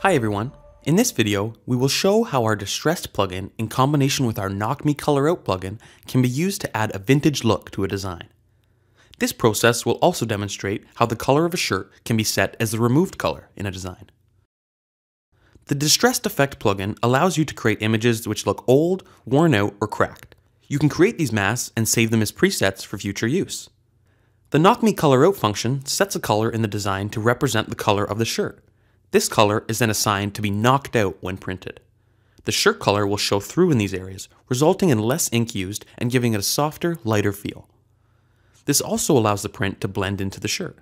Hi everyone, in this video we will show how our Distressed plugin in combination with our Knock Me Color Out plugin can be used to add a vintage look to a design. This process will also demonstrate how the color of a shirt can be set as the removed color in a design. The Distressed Effect plugin allows you to create images which look old, worn out, or cracked. You can create these masks and save them as presets for future use. The Knock Me Color Out function sets a color in the design to represent the color of the shirt. This color is then assigned to be knocked out when printed. The shirt color will show through in these areas, resulting in less ink used and giving it a softer, lighter feel. This also allows the print to blend into the shirt.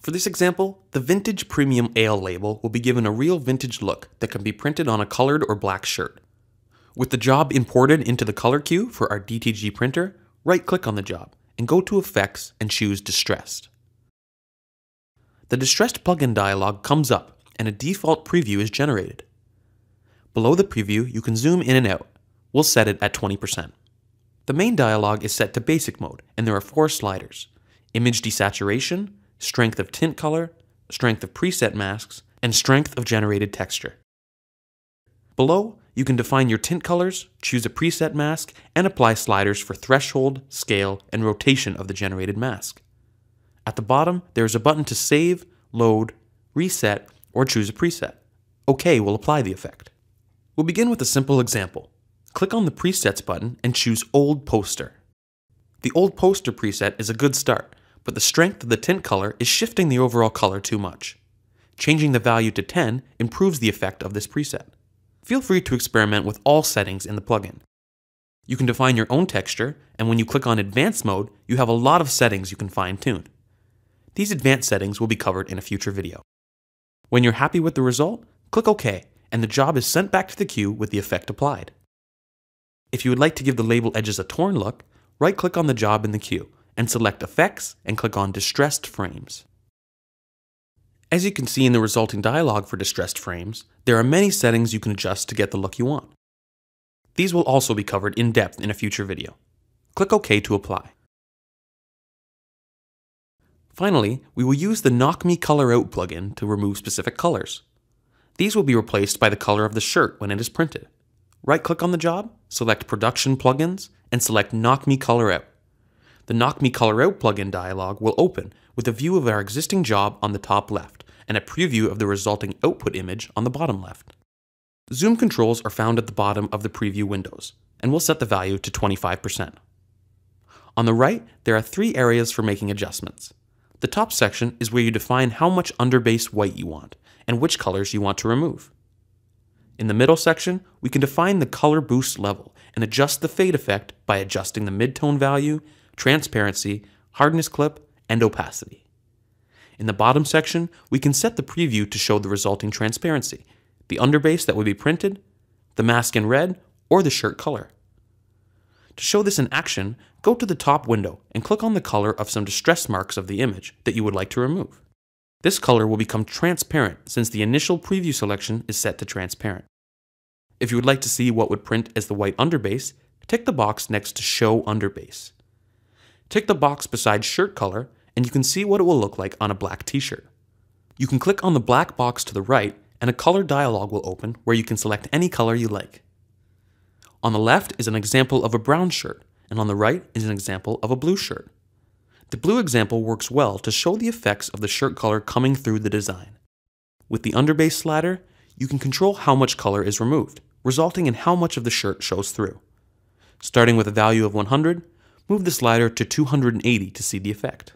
For this example, the Vintage Premium Ale label will be given a real vintage look that can be printed on a colored or black shirt. With the job imported into the color queue for our DTG printer, right-click on the job and go to Effects and choose Distressed. The Distressed plugin dialog comes up and a default preview is generated. Below the preview, you can zoom in and out. We'll set it at 20%. The main dialog is set to basic mode and there are four sliders: image desaturation, strength of tint color, strength of preset masks, and strength of generated texture. Below, you can define your tint colors, choose a preset mask, and apply sliders for threshold, scale, and rotation of the generated mask. At the bottom, there is a button to save, load, reset, or choose a preset. OK will apply the effect. We'll begin with a simple example. Click on the Presets button and choose Old Poster. The Old Poster preset is a good start, but the strength of the tint color is shifting the overall color too much. Changing the value to 10 improves the effect of this preset. Feel free to experiment with all settings in the plugin. You can define your own texture, and when you click on Advanced Mode, you have a lot of settings you can fine-tune. These advanced settings will be covered in a future video. When you're happy with the result, click OK, and the job is sent back to the queue with the effect applied. If you would like to give the label edges a torn look, right-click on the job in the queue, and select Effects and click on Distressed Frames. As you can see in the resulting dialog for Distressed Frames, there are many settings you can adjust to get the look you want. These will also be covered in depth in a future video. Click OK to apply. Finally, we will use the Knock Me Color Out plugin to remove specific colors. These will be replaced by the color of the shirt when it is printed. Right-click on the job, select Production Plugins, and select Knock Me Color Out. The Knock Me Color Out plugin dialog will open with a view of our existing job on the top left and a preview of the resulting output image on the bottom left. Zoom controls are found at the bottom of the preview windows, and we'll set the value to 25%. On the right, there are three areas for making adjustments. The top section is where you define how much underbase white you want and which colors you want to remove. In the middle section, we can define the color boost level and adjust the fade effect by adjusting the midtone value, transparency, hardness clip, and opacity. In the bottom section, we can set the preview to show the resulting transparency, the underbase that will be printed, the mask in red, or the shirt color. To show this in action, go to the top window and click on the color of some distress marks of the image that you would like to remove. This color will become transparent since the initial preview selection is set to transparent. If you would like to see what would print as the white underbase, tick the box next to Show Underbase. Tick the box beside Shirt Color and you can see what it will look like on a black t-shirt. You can click on the black box to the right and a color dialog will open where you can select any color you like. On the left is an example of a brown shirt, and on the right is an example of a blue shirt. The blue example works well to show the effects of the shirt color coming through the design. With the underbase slider, you can control how much color is removed, resulting in how much of the shirt shows through. Starting with a value of 100, move the slider to 280 to see the effect.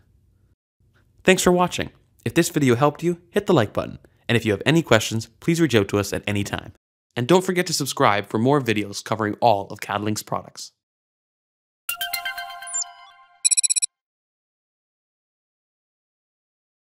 Thanks for watching. If this video helped you, hit the like button, and if you have any questions, please reach out to us at any time. And don't forget to subscribe for more videos covering all of CADlink's products.